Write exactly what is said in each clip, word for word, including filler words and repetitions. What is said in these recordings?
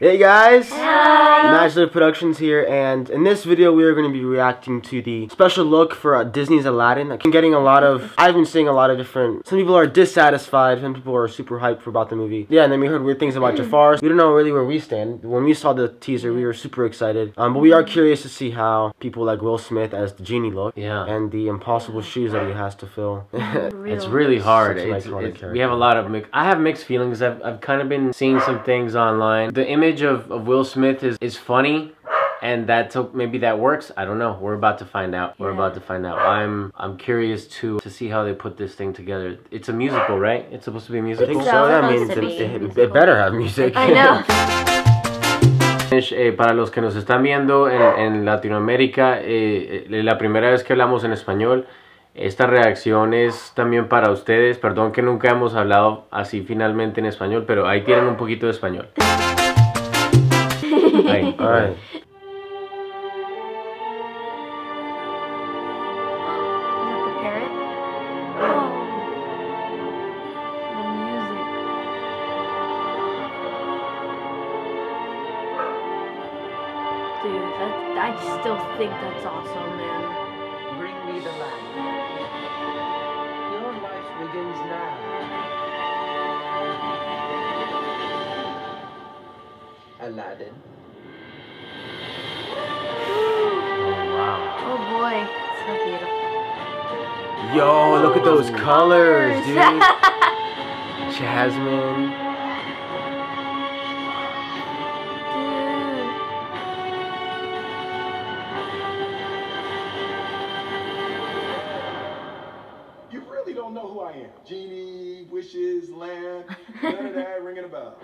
Hey guys! Hi! MaJeliv Productions here, and in this video we are going to be reacting to the special look for uh, Disney's Aladdin. I'm getting a lot of, I've been seeing a lot of different, some people are dissatisfied, some people are super hyped for about the movie. Yeah, and then we heard weird things about Jafar. We don't know really where we stand. When we saw the teaser, we were super excited. Um, but we are curious to see how people like Will Smith as the genie look. Yeah. And the impossible shoes that he has to fill. It's really hard. It's, it's, we have a lot of, mix, I have mixed feelings. I've, I've kind of been seeing some things online. The image Of, of Will Smith is, is funny, and that took, maybe that works. I don't know. We're about to find out. We're yeah. about to find out. I'm I'm curious to to see how they put this thing together. It's a musical, right? It's supposed to be a musical. I think so. so. That means it, it, it better have music. I know. Eh, para los que nos están viendo en, en Latinoamérica, eh, eh, la primera vez que hablamos en español. Esta reacción es también para ustedes. Perdón que nunca hemos hablado así finalmente en español, pero ahí tienen un poquito de español. Hey, all right. Aladdin. Oh, wow. Oh boy, it's so beautiful. Yo, look at those colors, dude. Jasmine. Dude. You really don't know who I am. Genie, wishes, lamb, none of that ringing a bell.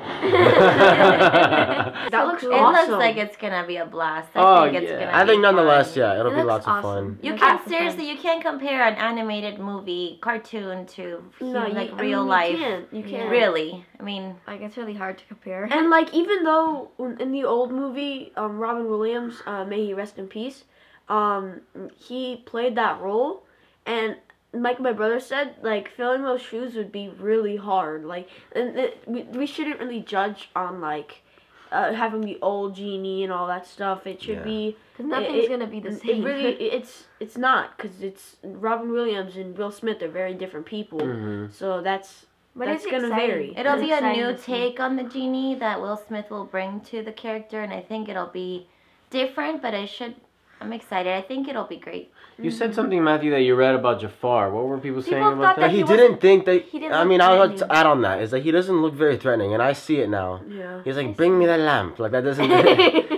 That so looks cool. It awesome. Looks like it's gonna be a blast. I oh, think it's yeah. gonna I be think nonetheless, fun. yeah, it'll it be lots awesome. of fun. You can't seriously, you can't compare an animated movie, cartoon to no, like you, real I mean, life. You can't. You can't. Really, I mean, like it's really hard to compare. And like even though in the old movie, um, Robin Williams, uh, may he rest in peace, um, he played that role, and. Like my brother said, like filling those shoes would be really hard. Like, and it, we we shouldn't really judge on like uh, having the old genie and all that stuff. It should yeah. be because nothing's it, gonna be the same. It really, it's it's not because it's Robin Williams and Will Smith are very different people. Mm-hmm. So that's but that's it's gonna exciting. vary. It'll it's be a new take on the genie that Will Smith will bring to the character, and I think it'll be different. But I should. I'm excited. I think it'll be great. You mm-hmm. said something, Matthew, that you read about Jafar. What were people, people saying about that? that he, he didn't think that... He didn't I mean, I'll have to add on that. Is that he doesn't look very threatening, and I see it now. Yeah. He's like, I bring see. me that lamp. Like, that doesn't...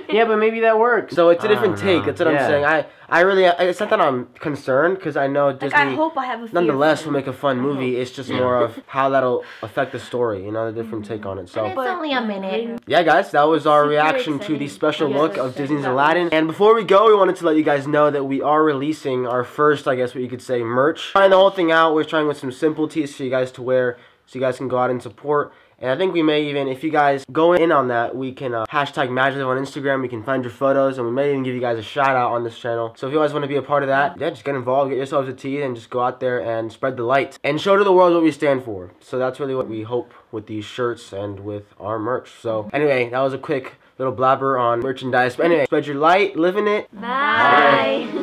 Yeah, but maybe that works. So it's a different take. That's what yeah. I'm saying. I, I really... It's not that I'm concerned, because I know Disney... Like, I hope I have a Nonetheless, will make a fun movie. It's just more of how that'll affect the story. You know, the different mm-hmm. take on it. So and it's but, only a minute. Yeah, guys. That was our Super reaction exciting. to the special yes, look of Disney's Aladdin. And before we go, we wanted to let you guys know that we are releasing our first, I guess what you could say, merch. Trying the whole thing out. We're trying with some simple tees for you guys to wear, so you guys can go out and support. And I think we may even, if you guys go in on that, we can uh, hashtag MaJeliv on Instagram. We can find your photos, and we may even give you guys a shout out on this channel. So if you guys want to be a part of that, yeah, just get involved, get yourselves a tee, and just go out there and spread the light. And show to the world what we stand for. So that's really what we hope with these shirts and with our merch. So anyway, that was a quick little blabber on merchandise. But anyway, spread your light, live in it. Bye. Bye.